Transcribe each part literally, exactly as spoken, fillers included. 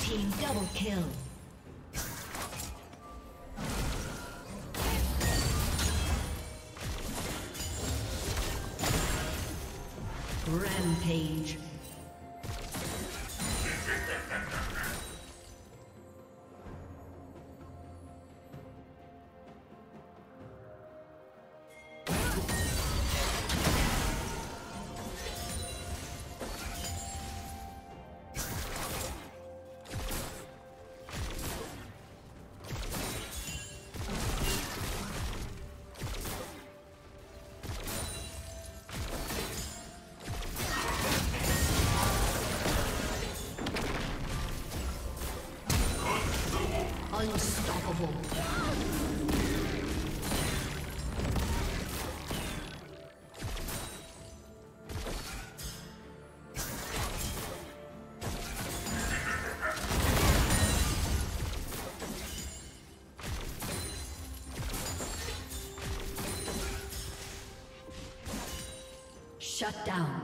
Team double kill. Rampage. Unstoppable. Shut down.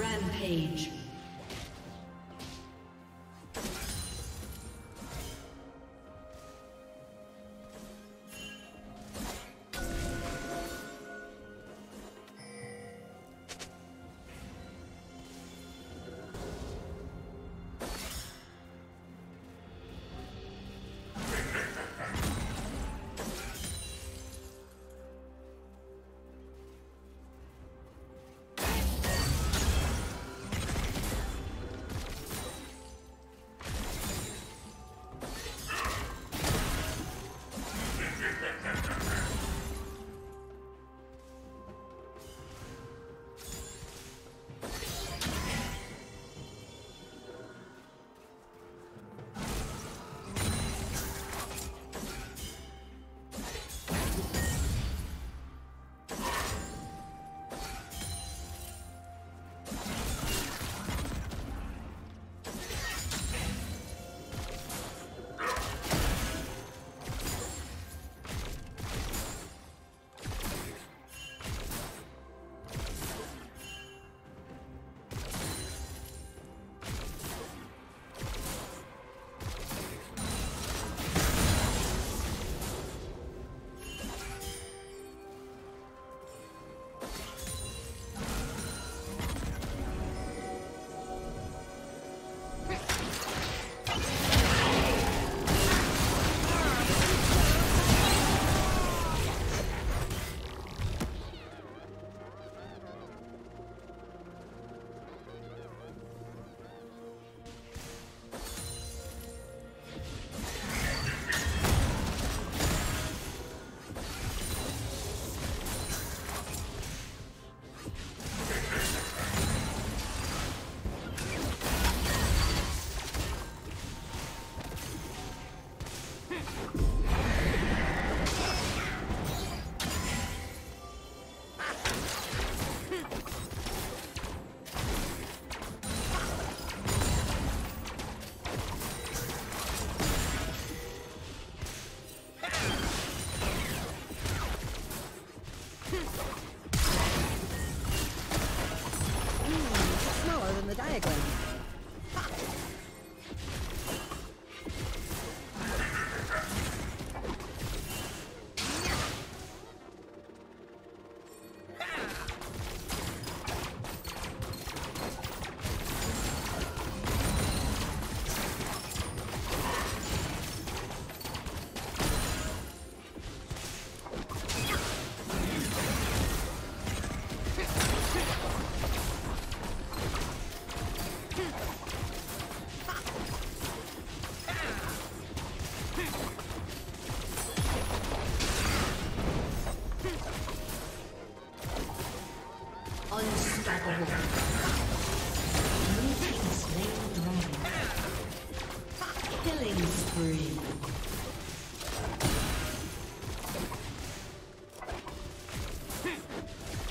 Rampage. the diagram. Ha!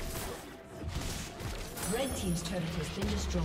Red team's turret has been destroyed.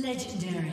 Legendary.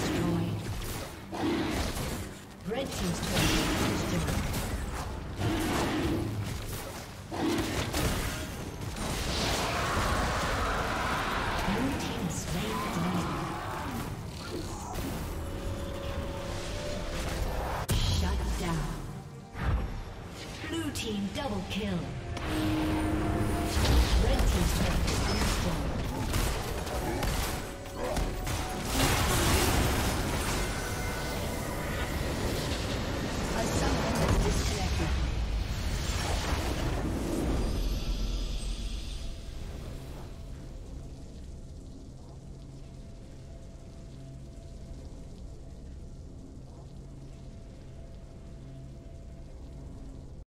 destroyed. Red team's turret has been destroyed. Blue team double kill. Red team's turret.